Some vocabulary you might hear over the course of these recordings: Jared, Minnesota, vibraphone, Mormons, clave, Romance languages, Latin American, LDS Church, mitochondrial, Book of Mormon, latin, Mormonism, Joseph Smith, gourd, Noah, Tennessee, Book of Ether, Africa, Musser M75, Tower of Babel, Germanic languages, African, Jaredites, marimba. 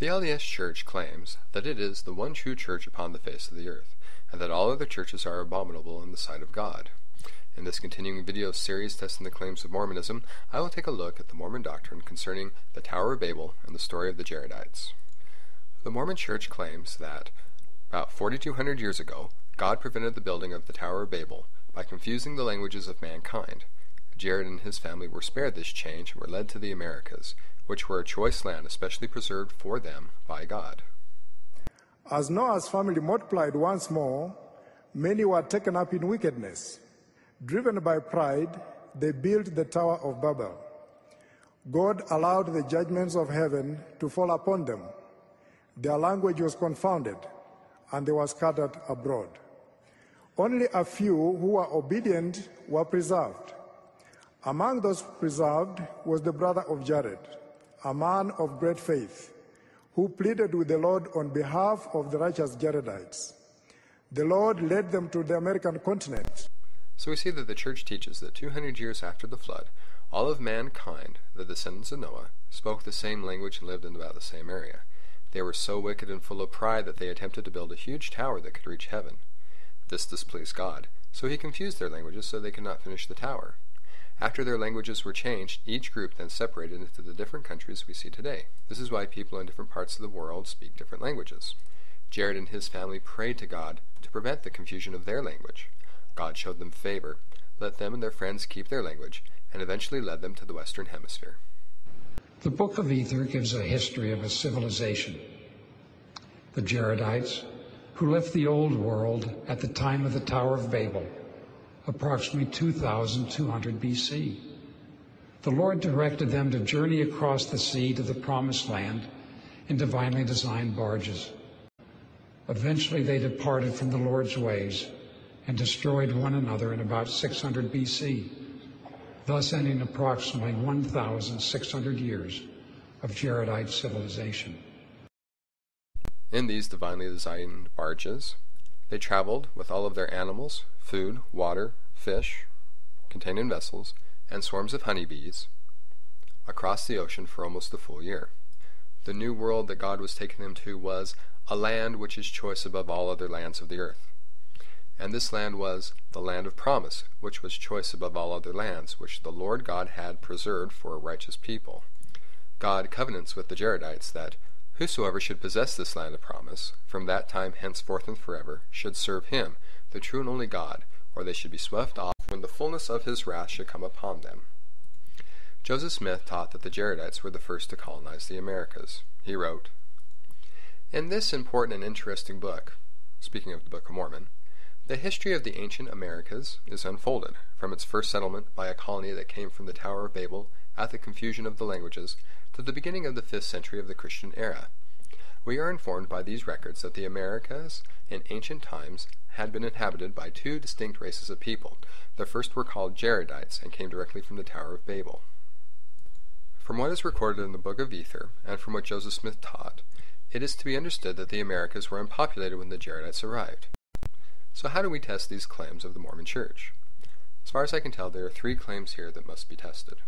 The LDS Church claims that it is the one true church upon the face of the earth, and that all other churches are abominable in the sight of God. In this continuing video series testing the claims of Mormonism, I will take a look at the Mormon doctrine concerning the Tower of Babel and the story of the Jaredites. The Mormon Church claims that, about 4,200 years ago, God prevented the building of the Tower of Babel by confusing the languages of mankind. Jared and his family were spared this change and were led to the Americas, which were a choice land especially preserved for them by God. As Noah's family multiplied once more, many were taken up in wickedness. Driven by pride, they built the Tower of Babel. God allowed the judgments of heaven to fall upon them. Their language was confounded, and they were scattered abroad. Only a few who were obedient were preserved. Among those preserved was the brother of Jared, a man of great faith, who pleaded with the Lord on behalf of the righteous Jaredites. The Lord led them to the American continent. So we see that the Church teaches that 200 years after the flood, all of mankind, the descendants of Noah, spoke the same language and lived in about the same area. They were so wicked and full of pride that they attempted to build a huge tower that could reach heaven. This displeased God, so he confused their languages so they could not finish the tower. After their languages were changed, each group then separated into the different countries we see today. This is why people in different parts of the world speak different languages. Jared and his family prayed to God to prevent the confusion of their language. God showed them favor, let them and their friends keep their language, and eventually led them to the Western Hemisphere. The Book of Ether gives a history of a civilization, the Jaredites, who left the Old World at the time of the Tower of Babel, approximately 2200 BC. The Lord directed them to journey across the sea to the Promised Land in divinely designed barges. Eventually they departed from the Lord's ways and destroyed one another in about 600 BC, thus ending approximately 1,600 years of Jaredite civilization. In these divinely designed barges, they traveled with all of their animals, food, water, fish, contained in vessels, and swarms of honeybees across the ocean for almost a full year. The new world that God was taking them to was a land which is choice above all other lands of the earth. And this land was the land of promise, which was choice above all other lands, which the Lord God had preserved for a righteous people. God covenants with the Jaredites that whosoever should possess this land of promise, from that time henceforth and forever, should serve him, the true and only God, or they should be swept off when the fullness of his wrath should come upon them. Joseph Smith taught that the Jaredites were the first to colonize the Americas. He wrote, "In this important and interesting book," speaking of the Book of Mormon, "the history of the ancient Americas is unfolded, from its first settlement by a colony that came from the Tower of Babel at the confusion of the languages to the beginning of the 5th century of the Christian era. We are informed by these records that the Americas in ancient times had been inhabited by two distinct races of people. The first were called Jaredites and came directly from the Tower of Babel." From what is recorded in the Book of Ether, and from what Joseph Smith taught, it is to be understood that the Americas were unpopulated when the Jaredites arrived. So how do we test these claims of the Mormon Church? As far as I can tell, there are three claims here that must be tested.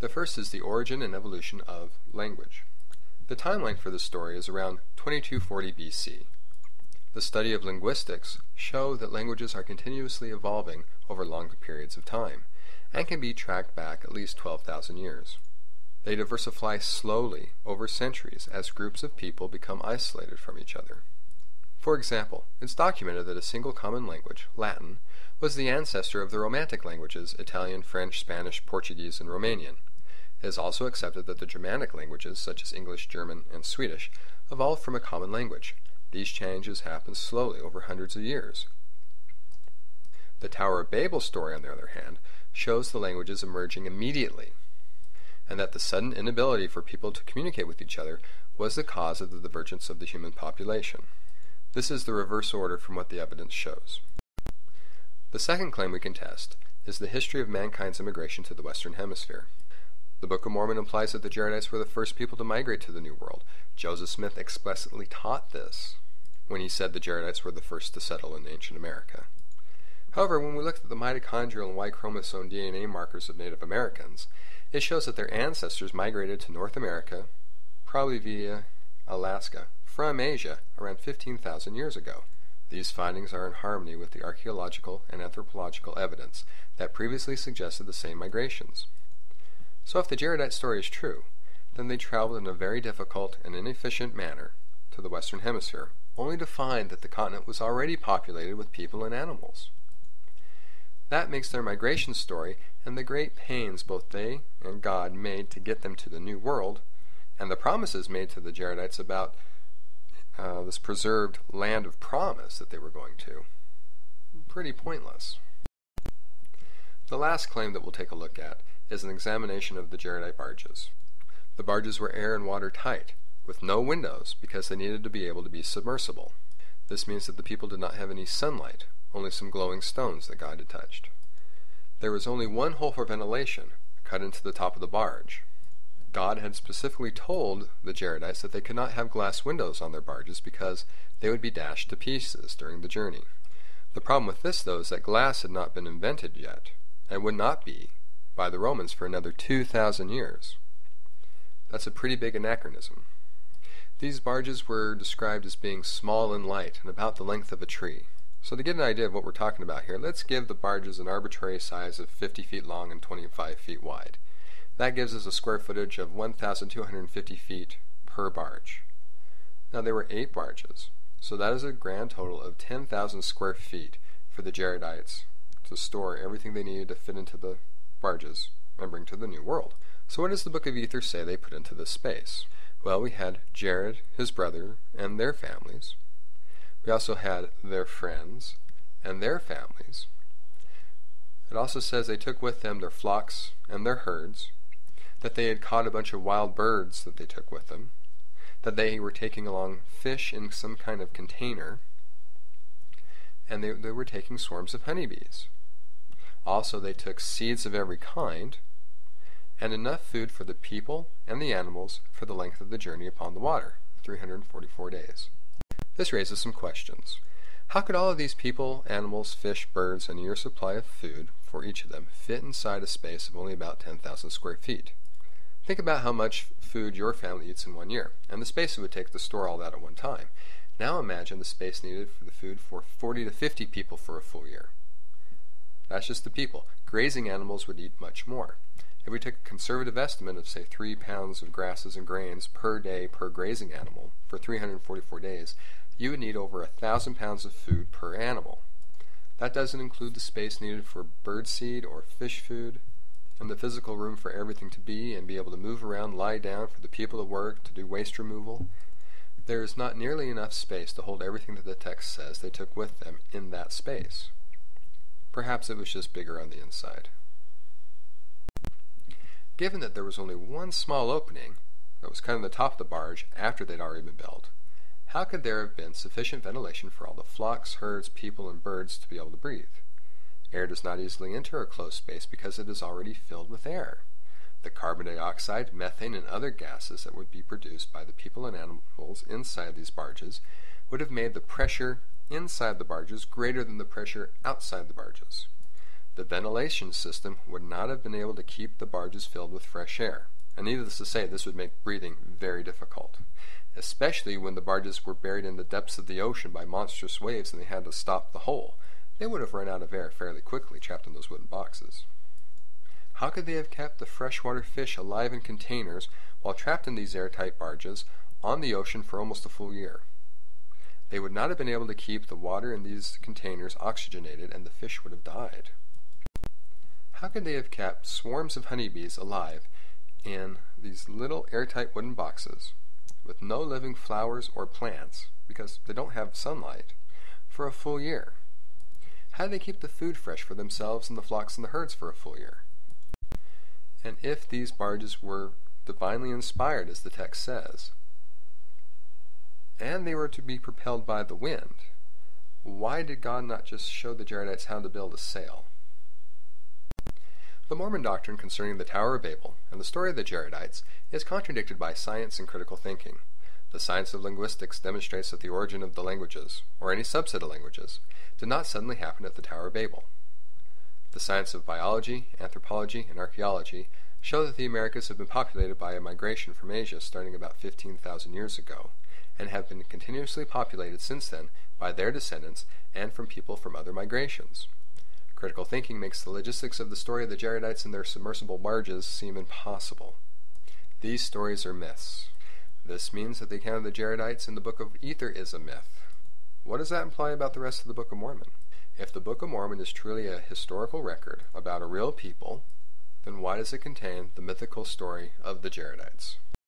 The first is the origin and evolution of language. The timeline for this story is around 2240 BC. The study of linguistics show that languages are continuously evolving over long periods of time, and can be tracked back at least 12,000 years. They diversify slowly over centuries as groups of people become isolated from each other. For example, it's documented that a single common language, Latin, was the ancestor of the Romance languages, Italian, French, Spanish, Portuguese, and Romanian. It is also accepted that the Germanic languages, such as English, German, and Swedish, evolved from a common language. These changes happen slowly over hundreds of years. The Tower of Babel story, on the other hand, shows the languages emerging immediately, and that the sudden inability for people to communicate with each other was the cause of the divergence of the human population. This is the reverse order from what the evidence shows. The second claim we can test is the history of mankind's immigration to the Western Hemisphere. The Book of Mormon implies that the Jaredites were the first people to migrate to the New World. Joseph Smith explicitly taught this when he said the Jaredites were the first to settle in ancient America. However, when we look at the mitochondrial and Y chromosome DNA markers of Native Americans, it shows that their ancestors migrated to North America, probably via Alaska, from Asia around 15,000 years ago. These findings are in harmony with the archaeological and anthropological evidence that previously suggested the same migrations. So if the Jaredite story is true, then they traveled in a very difficult and inefficient manner to the Western Hemisphere, only to find that the continent was already populated with people and animals. That makes their migration story and the great pains both they and God made to get them to the New World, and the promises made to the Jaredites about this preserved land of promise that they were going to, pretty pointless. The last claim that we'll take a look at is an examination of the Jaredite barges. The barges were air and water tight, with no windows, because they needed to be able to be submersible. This means that the people did not have any sunlight, only some glowing stones that God had touched. There was only one hole for ventilation, cut into the top of the barge. God had specifically told the Jaredites that they could not have glass windows on their barges because they would be dashed to pieces during the journey. The problem with this, though, is that glass had not been invented yet, and would not be by the Romans for another 2,000 years. That's a pretty big anachronism. These barges were described as being small and light and about the length of a tree. So to get an idea of what we're talking about here, let's give the barges an arbitrary size of 50 feet long and 25 feet wide. That gives us a square footage of 1,250 feet per barge. Now there were 8 barges, so that is a grand total of 10,000 square feet for the Jaredites to store everything they needed to fit into the barges and bring to the New World. So what does the Book of Ether say they put into this space? Well, we had Jared, his brother, and their families. We also had their friends and their families. It also says they took with them their flocks and their herds, that they had caught a bunch of wild birds that they took with them, that they were taking along fish in some kind of container, and they were taking swarms of honeybees. Also, they took seeds of every kind, and enough food for the people and the animals for the length of the journey upon the water, 344 days. This raises some questions. How could all of these people, animals, fish, birds, and a year's supply of food for each of them fit inside a space of only about 10,000 square feet? Think about how much food your family eats in 1 year, and the space it would take to store all that at one time. Now imagine the space needed for the food for 40 to 50 people for a full year. That's just the people. Grazing animals would eat much more. If we took a conservative estimate of, say, 3 pounds of grasses and grains per day per grazing animal for 344 days, you would need over 1,000 pounds of food per animal. That doesn't include the space needed for birdseed or fish food, and the physical room for everything to be and be able to move around, lie down, for the people to work, to do waste removal. There is not nearly enough space to hold everything that the text says they took with them in that space. Perhaps it was just bigger on the inside. Given that there was only one small opening that was cut in the top of the barge after they'd already been built, how could there have been sufficient ventilation for all the flocks, herds, people, and birds to be able to breathe? Air does not easily enter a closed space because it is already filled with air. The carbon dioxide, methane, and other gases that would be produced by the people and animals inside these barges would have made the pressure inside the barges greater than the pressure outside the barges. The ventilation system would not have been able to keep the barges filled with fresh air. And needless to say, this would make breathing very difficult, especially when the barges were buried in the depths of the ocean by monstrous waves and they had to stop the hole. They would have run out of air fairly quickly, trapped in those wooden boxes. How could they have kept the freshwater fish alive in containers while trapped in these airtight barges on the ocean for almost a full year? They would not have been able to keep the water in these containers oxygenated, and the fish would have died. How could they have kept swarms of honeybees alive in these little airtight wooden boxes with no living flowers or plants, because they don't have sunlight, for a full year? How do they keep the food fresh for themselves and the flocks and the herds for a full year? And if these barges were divinely inspired, as the text says, and they were to be propelled by the wind, why did God not just show the Jaredites how to build a sail? The Mormon doctrine concerning the Tower of Babel and the story of the Jaredites is contradicted by science and critical thinking. The science of linguistics demonstrates that the origin of the languages, or any subset of languages, did not suddenly happen at the Tower of Babel. The science of biology, anthropology, and archaeology show that the Americas have been populated by a migration from Asia starting about 15,000 years ago, and have been continuously populated since then by their descendants and from people from other migrations. Critical thinking makes the logistics of the story of the Jaredites and their submersible barges seem impossible. These stories are myths. This means that the account of the Jaredites in the Book of Ether is a myth. What does that imply about the rest of the Book of Mormon? If the Book of Mormon is truly a historical record about a real people, then why does it contain the mythical story of the Jaredites?